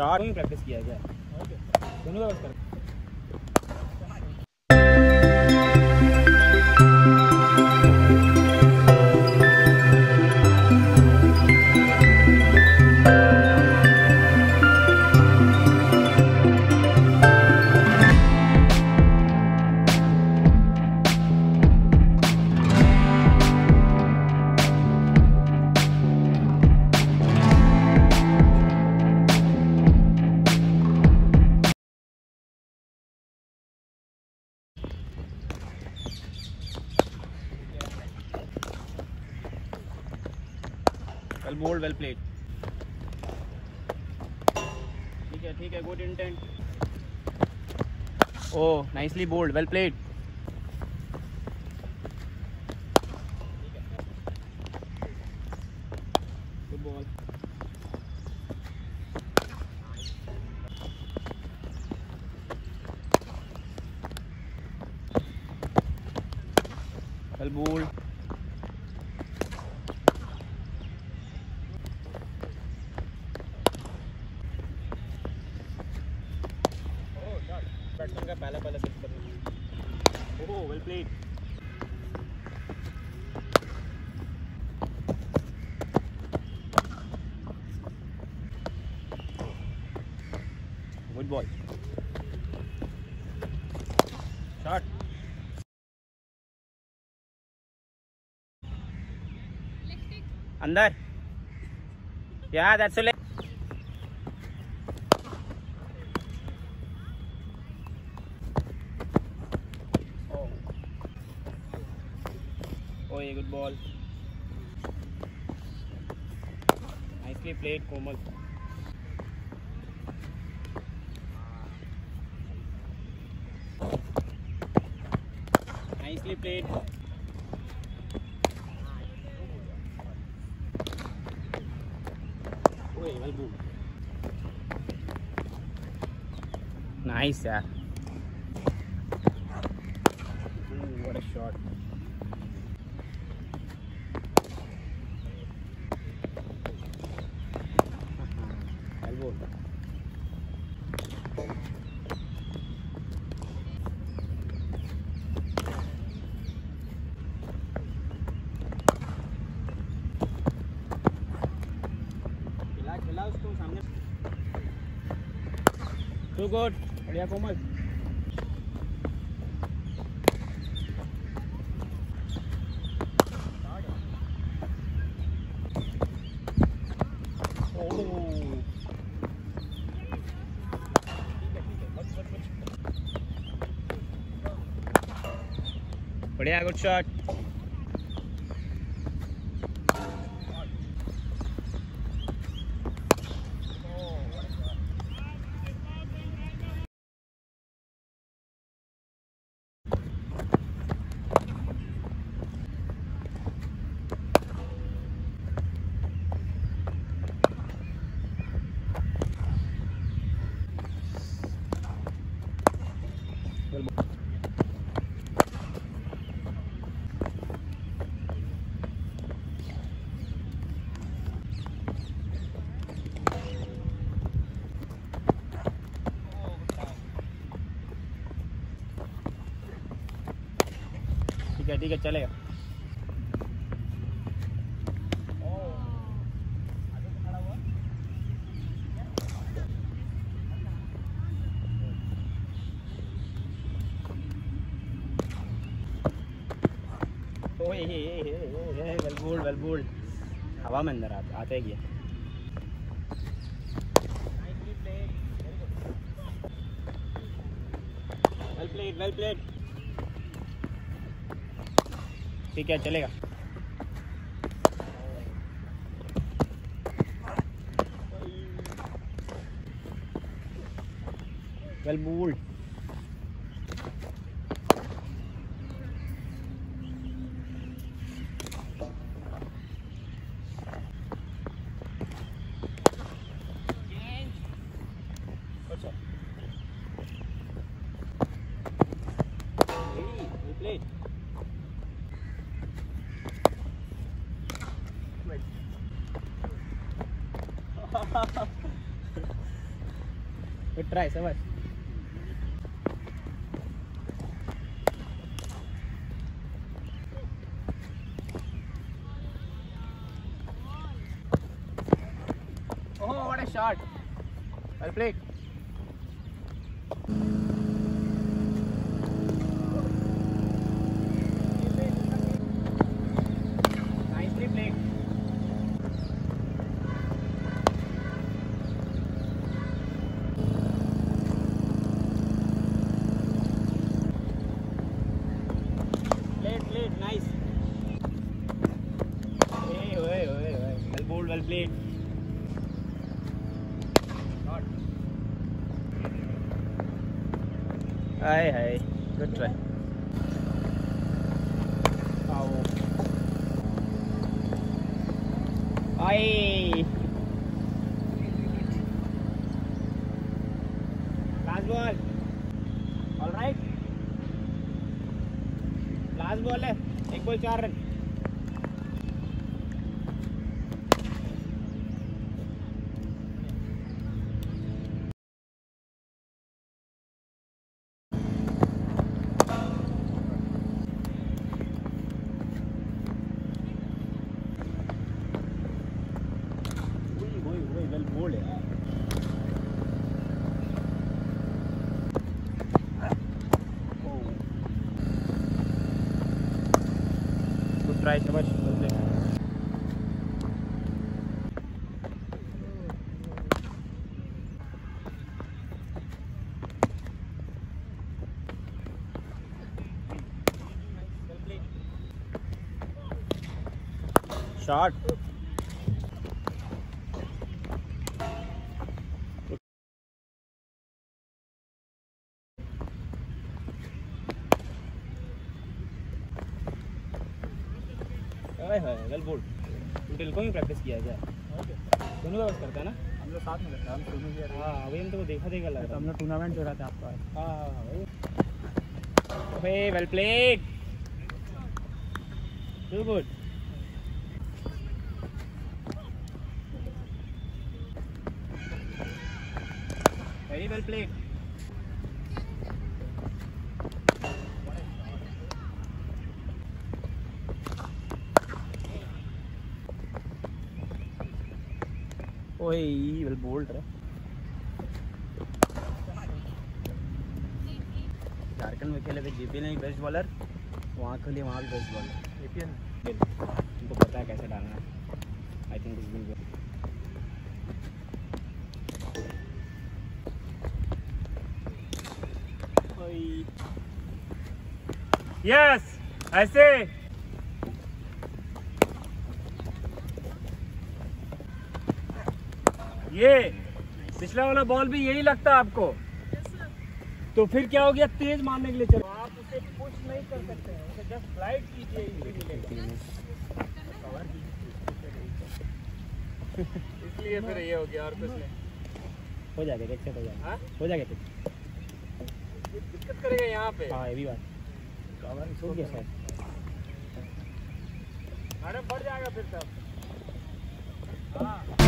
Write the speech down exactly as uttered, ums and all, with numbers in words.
Shot में practice किया जाए। दोनों का कर well bowled, well played. ठीक है ठीक है, good intent. Oh, nicely bowled, well played. Good ball. Well bowled. का पहला पहला six. Oh, well played. Good boy. Shot. अंदर। या that's it. Oh, a good ball. Nicely played, Komal. Nicely played. Oh, well good. Nice, yeah. Mm, what a shot. Too good, बढ़िया कोमल। बढ़िया, good shot. ठीक है चलेगा। ओ ये ये well bold, well bold. हवा में अंदर आते आते ही है। Well played, well played. ठीक है चलेगा। Well bowled. Good try, Savas. Oh, what a shot! Well played. Well played. Shot. Aye, aye. Good try. Wow. Aye. Last ball. All right. Last ball hai. Ek ball four run. Try so much. Shot. Well bowled tail को भी practice किया जाए दोनों का बस करता है ना हम लोग साथ में करते हैं हम दोनों यार हाँ अभी हम तो देखा देखा लगा था हम लोग टूर्नामेंट जो रहा था आपका हाँ भाई well played too good very well played Oh, he will bolt रहा झारखंड में खेले थे जेपी ने बेस्ट बॉलर वहाँ के लिए वहाँ भी बेस्ट बॉलर जेपी ने उनको पता है कैसे डालना है I think it's will go yes ऐसे ये पिछला वाला बॉल भी यही लगता है आपको तो फिर क्या हो गया तेज मारने के लिए चलो आप उसे पुश नहीं कर सकते हैं उसे जस्ट स्लाइड कीजिए इसलिए फिर ये हो गया और कुछ नहीं हो जाएगा देखते हो जाएगा हो जाएगा दिक्कत करेगा यहाँ पे हाँ ये भी बात कवर हो गया सर अरे बढ़ जाएगा फिर सब हाँ